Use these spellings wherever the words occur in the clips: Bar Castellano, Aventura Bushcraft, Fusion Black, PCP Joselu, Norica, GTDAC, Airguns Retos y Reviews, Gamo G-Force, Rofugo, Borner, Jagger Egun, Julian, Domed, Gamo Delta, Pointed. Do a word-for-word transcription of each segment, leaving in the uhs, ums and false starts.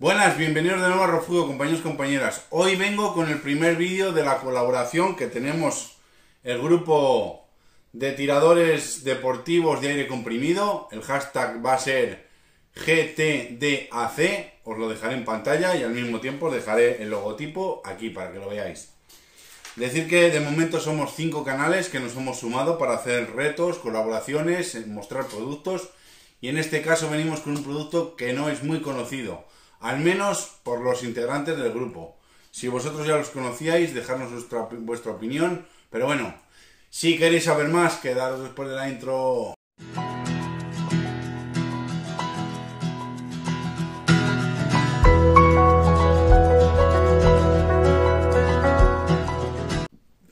Buenas, bienvenidos de nuevo a Rofugo, compañeros y compañeras. Hoy vengo con el primer vídeo de la colaboración que tenemos el grupo de tiradores deportivos de aire comprimido. El hashtag va a ser G T D A C, os lo dejaré en pantalla y al mismo tiempo os dejaré el logotipo aquí para que lo veáis. Decir que de momento somos cinco canales que nos hemos sumado para hacer retos, colaboraciones, mostrar productos, y en este caso venimos con un producto que no es muy conocido, al menos por los integrantes del grupo. Si vosotros ya los conocíais, dejadnos vuestra, vuestra opinión, pero bueno, si queréis saber más, quedaros después de la intro.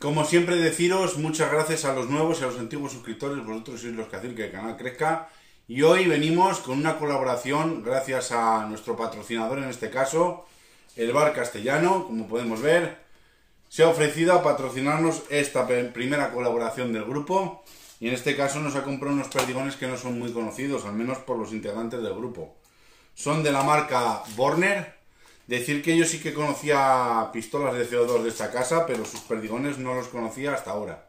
Como siempre, deciros muchas gracias a los nuevos y a los antiguos suscriptores, vosotros sois los que hacéis que el canal crezca. Y hoy venimos con una colaboración gracias a nuestro patrocinador, en este caso, el Bar Castellano. Como podemos ver, se ha ofrecido a patrocinarnos esta primera colaboración del grupo. Y en este caso nos ha comprado unos perdigones que no son muy conocidos, al menos por los integrantes del grupo. Son de la marca Borner. Decir que yo sí que conocía pistolas de C O dos de esta casa, pero sus perdigones no los conocía hasta ahora.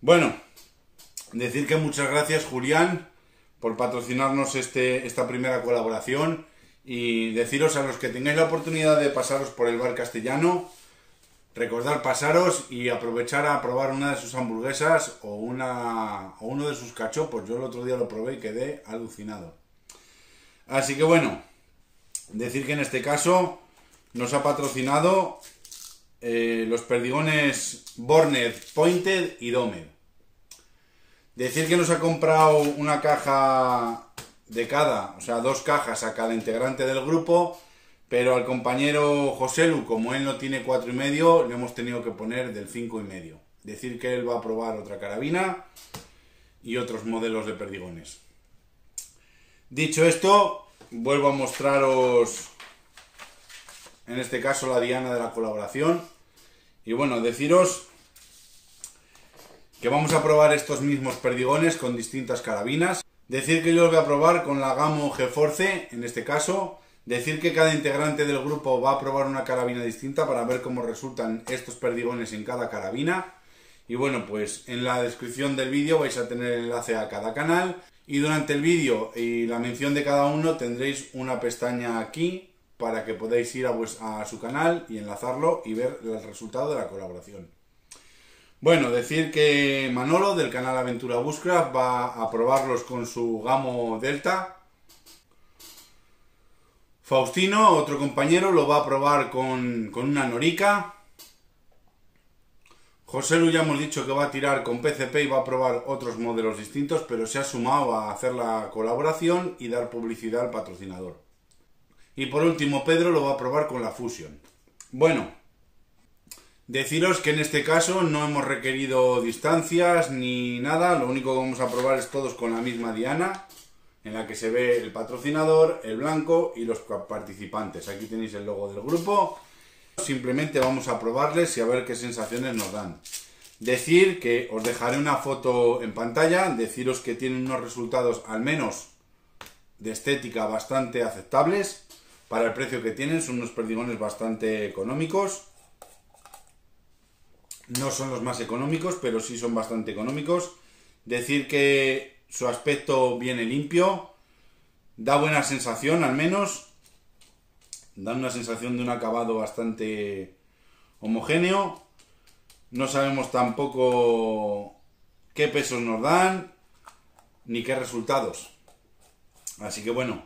Bueno, decir que muchas gracias, Julián, por patrocinarnos este, esta primera colaboración, y deciros a los que tengáis la oportunidad de pasaros por el Bar Castellano, recordar pasaros y aprovechar a probar una de sus hamburguesas o, una, o uno de sus cachopos. Yo el otro día lo probé y quedé alucinado. Así que bueno, decir que en este caso nos ha patrocinado eh, los perdigones Borner, Pointed y Domed. Decir que nos ha comprado una caja de cada, o sea, dos cajas a cada integrante del grupo, pero al compañero Joselu, como él no tiene cuatro y medio, le hemos tenido que poner del cinco y medio. Decir que él va a probar otra carabina y otros modelos de perdigones. Dicho esto, vuelvo a mostraros, en este caso, la diana de la colaboración. Y bueno, deciros que vamos a probar estos mismos perdigones con distintas carabinas. Decir que yo los voy a probar con la Gamo G-Force, en este caso. Decir que cada integrante del grupo va a probar una carabina distinta para ver cómo resultan estos perdigones en cada carabina. Y bueno, pues en la descripción del vídeo vais a tener el enlace a cada canal. Y durante el vídeo y la mención de cada uno tendréis una pestaña aquí para que podáis ir a, pues, a su canal y enlazarlo y ver el resultado de la colaboración. Bueno, decir que Manolo, del canal Aventura Bushcraft, va a probarlos con su Gamo Delta. Faustino, otro compañero, lo va a probar con, con una Norica. Joselu, ya hemos dicho que va a tirar con P C P y va a probar otros modelos distintos, pero se ha sumado a hacer la colaboración y dar publicidad al patrocinador. Y por último, Pedro lo va a probar con la Fusion. Bueno, deciros que en este caso no hemos requerido distancias ni nada, lo único que vamos a probar es todos con la misma diana, en la que se ve el patrocinador, el blanco y los participantes. Aquí tenéis el logo del grupo, simplemente vamos a probarles y a ver qué sensaciones nos dan. Decir que os dejaré una foto en pantalla, deciros que tienen unos resultados, al menos de estética, bastante aceptables para el precio que tienen, son unos perdigones bastante económicos. No son los más económicos, pero sí son bastante económicos. Decir que su aspecto viene limpio, da buena sensación al menos, da una sensación de un acabado bastante homogéneo. No sabemos tampoco qué pesos nos dan, ni qué resultados. Así que bueno,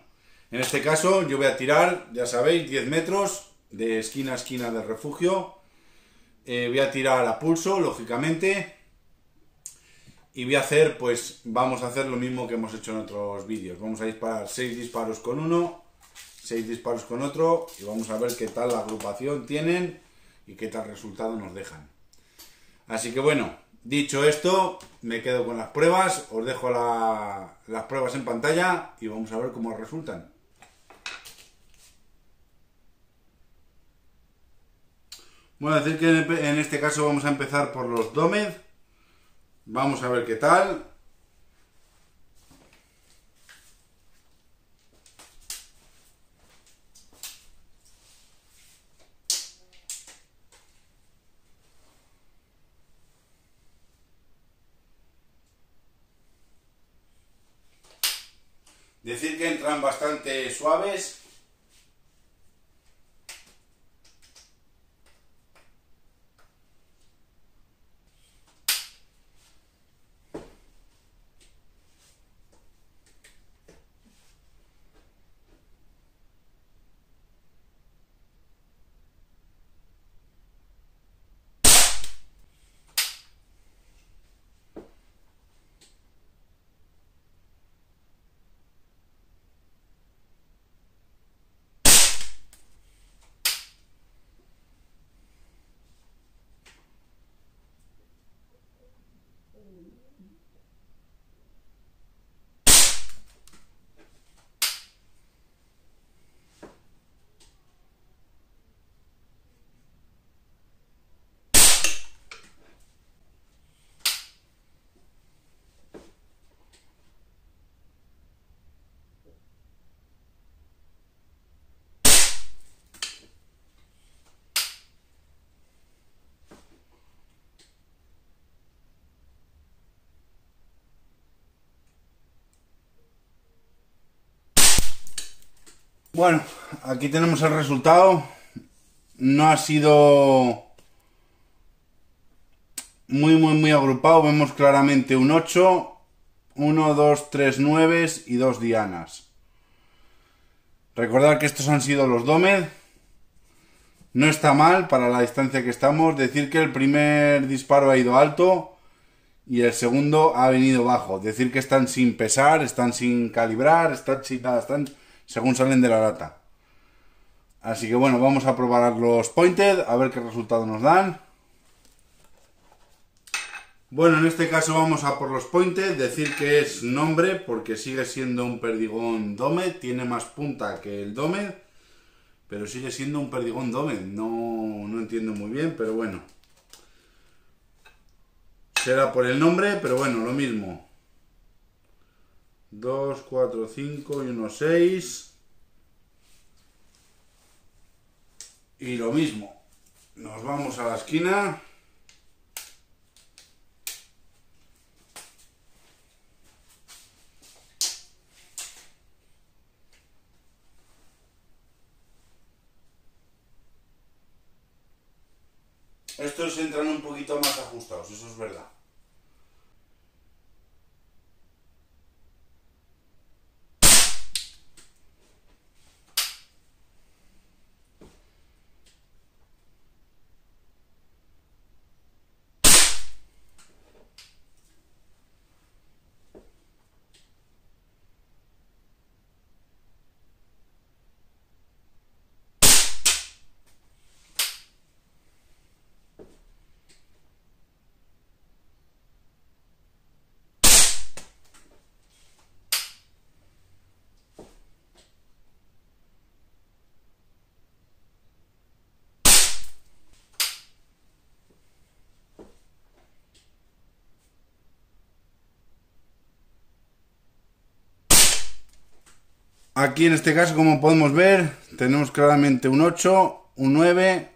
en este caso yo voy a tirar, ya sabéis, diez metros de esquina a esquina del refugio. Eh, voy a tirar a pulso, lógicamente, y voy a hacer, pues, vamos a hacer lo mismo que hemos hecho en otros vídeos. Vamos a disparar seis disparos con uno, seis disparos con otro, y vamos a ver qué tal la agrupación tienen y qué tal resultado nos dejan. Así que bueno, dicho esto, me quedo con las pruebas, os dejo la, las pruebas en pantalla y vamos a ver cómo resultan. Bueno, decir que en este caso vamos a empezar por los Domed. Vamos a ver qué tal. Decir que entran bastante suaves. Bueno, aquí tenemos el resultado. No ha sido muy, muy, muy agrupado. Vemos claramente un ocho, uno, dos, tres, nueve y dos dianas. Recordad que estos han sido los Domed. No está mal para la distancia que estamos. Decir que el primer disparo ha ido alto y el segundo ha venido bajo. Decir que están sin pesar, están sin calibrar, están sin nada, están... según salen de la lata. Así que bueno, vamos a probar los pointed, a ver qué resultado nos dan. Bueno, en este caso vamos a por los pointed. Decir que es nombre, porque sigue siendo un perdigón Domed, tiene más punta que el Domed, pero sigue siendo un perdigón Domed. No, no entiendo muy bien, pero bueno, será por el nombre, pero bueno, lo mismo. Dos, cuatro, cinco y uno, seis. Y lo mismo, nos vamos a la esquina. Estos entran un poquito más ajustados, eso es verdad. Aquí en este caso, como podemos ver, tenemos claramente un ocho, un nueve,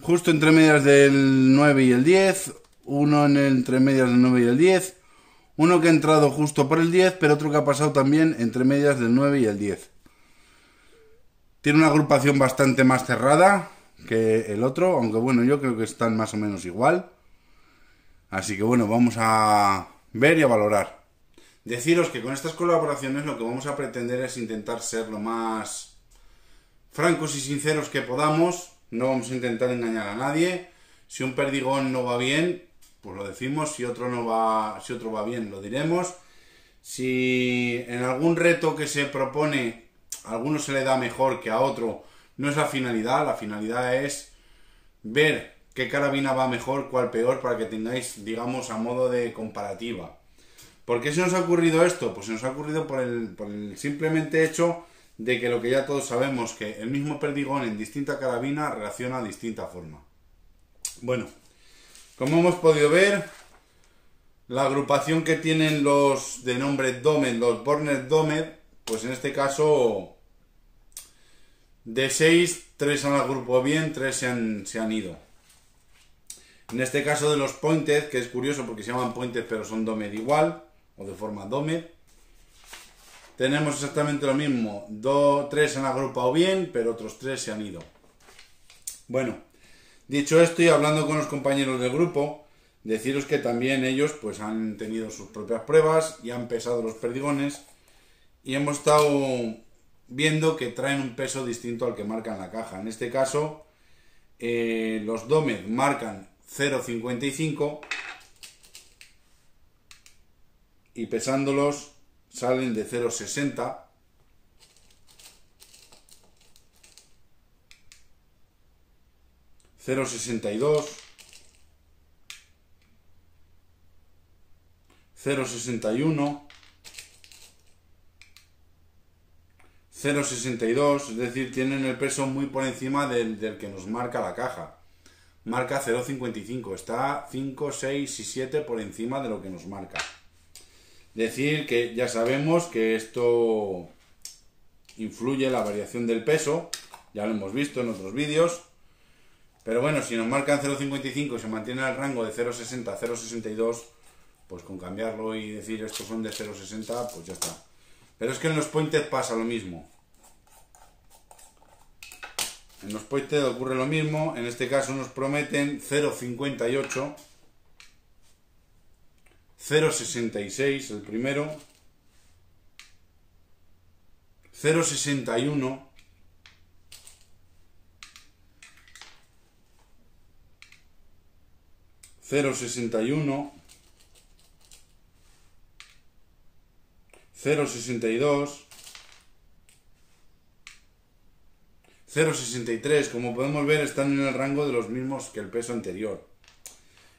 justo entre medias del nueve y el diez, uno en entre medias del nueve y el diez, uno que ha entrado justo por el diez, pero otro que ha pasado también entre medias del nueve y el diez. Tiene una agrupación bastante más cerrada que el otro, aunque bueno, yo creo que están más o menos igual. Así que bueno, vamos a ver y a valorar. Deciros que con estas colaboraciones lo que vamos a pretender es intentar ser lo más francos y sinceros que podamos. No vamos a intentar engañar a nadie. Si un perdigón no va bien, pues lo decimos. Si otro no va, si otro va bien, lo diremos. Si en algún reto que se propone a alguno se le da mejor que a otro, no es la finalidad. La finalidad es ver qué carabina va mejor, cuál peor, para que tengáis, digamos, a modo de comparativa. ¿Por qué se nos ha ocurrido esto? Pues se nos ha ocurrido por el, por el simplemente hecho de que lo que ya todos sabemos, que el mismo perdigón en distinta carabina reacciona de distinta forma. Bueno, como hemos podido ver, la agrupación que tienen los de nombre Domed, los Borner Domed, pues en este caso de seis, tres han agrupado bien, tres se han, se han ido. En este caso de los pointed, que es curioso porque se llaman pointed pero son Domed igual, o de forma Domed, Tenemos exactamente lo mismo, dos, tres se han agrupado bien, pero otros tres se han ido. Bueno, dicho esto y hablando con los compañeros del grupo, deciros que también ellos pues han tenido sus propias pruebas y han pesado los perdigones y hemos estado viendo que traen un peso distinto al que marcan la caja. En este caso, eh, los Domed marcan cero coma cincuenta y cinco y pesándolos salen de cero coma sesenta. cero coma sesenta y dos. cero coma sesenta y uno. cero coma sesenta y dos, es decir, tienen el peso muy por encima del, del que nos marca la caja. Marca cero coma cincuenta y cinco, está cinco, seis y siete por encima de lo que nos marca. Decir que ya sabemos que esto influye en la variación del peso, ya lo hemos visto en otros vídeos. Pero bueno, si nos marcan cero coma cincuenta y cinco y se mantiene al rango de cero coma sesenta a cero coma sesenta y dos, pues con cambiarlo y decir estos son de cero coma sesenta, pues ya está. Pero es que en los pointers pasa lo mismo. En los pointers ocurre lo mismo. En este caso nos prometen cero coma cincuenta y ocho, cero coma sesenta y seis el primero, cero coma sesenta y uno, cero coma sesenta y uno, cero coma sesenta y dos, cero coma sesenta y tres, como podemos ver están en el rango de los mismos que el peso anterior.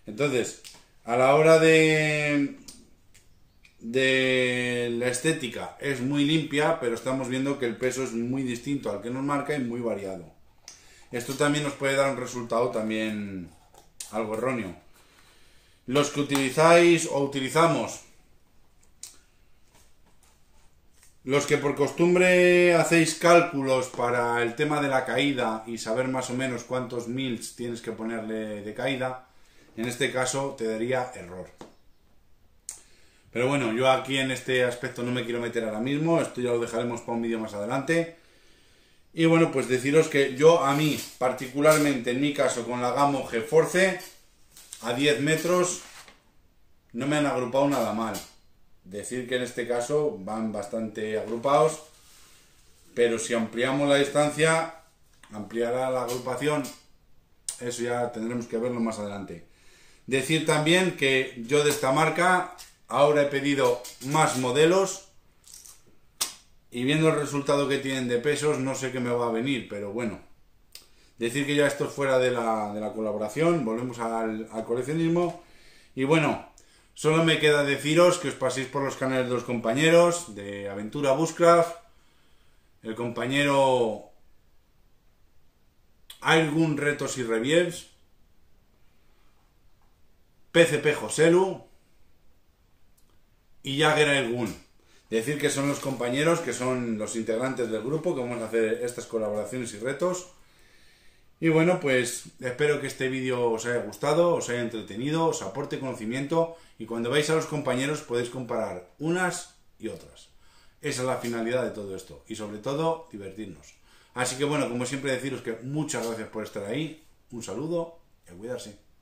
Entonces, a la hora de, de la estética es muy limpia, pero estamos viendo que el peso es muy distinto al que nos marca y muy variado. Esto también nos puede dar un resultado también algo erróneo. Los que utilizáis o utilizamos, los que por costumbre hacéis cálculos para el tema de la caída y saber más o menos cuántos mils tienes que ponerle de caída, en este caso te daría error. Pero bueno, yo aquí en este aspecto no me quiero meter ahora mismo, esto ya lo dejaremos para un vídeo más adelante. Y bueno, pues deciros que yo a mí, particularmente en mi caso con la Gamo G-Force, a diez metros no me han agrupado nada mal. Decir que en este caso van bastante agrupados, pero si ampliamos la distancia, ampliará la agrupación, eso ya tendremos que verlo más adelante. Decir también que yo de esta marca ahora he pedido más modelos y viendo el resultado que tienen de pesos no sé qué me va a venir, pero bueno. Decir que ya esto es fuera de la, de la colaboración, volvemos al, al coleccionismo y bueno. Solo me queda deciros que os paséis por los canales de los compañeros de Aventura Bushcraft, el compañero Airguns Retos y Reviews, P C P Joselu y Jagger Egun. Decir que son los compañeros, que son los integrantes del grupo, que vamos a hacer estas colaboraciones y retos. Y bueno, pues espero que este vídeo os haya gustado, os haya entretenido, os aporte conocimiento y cuando veáis a los compañeros podéis comparar unas y otras. Esa es la finalidad de todo esto y sobre todo divertirnos. Así que bueno, como siempre deciros que muchas gracias por estar ahí, un saludo y a cuidarse.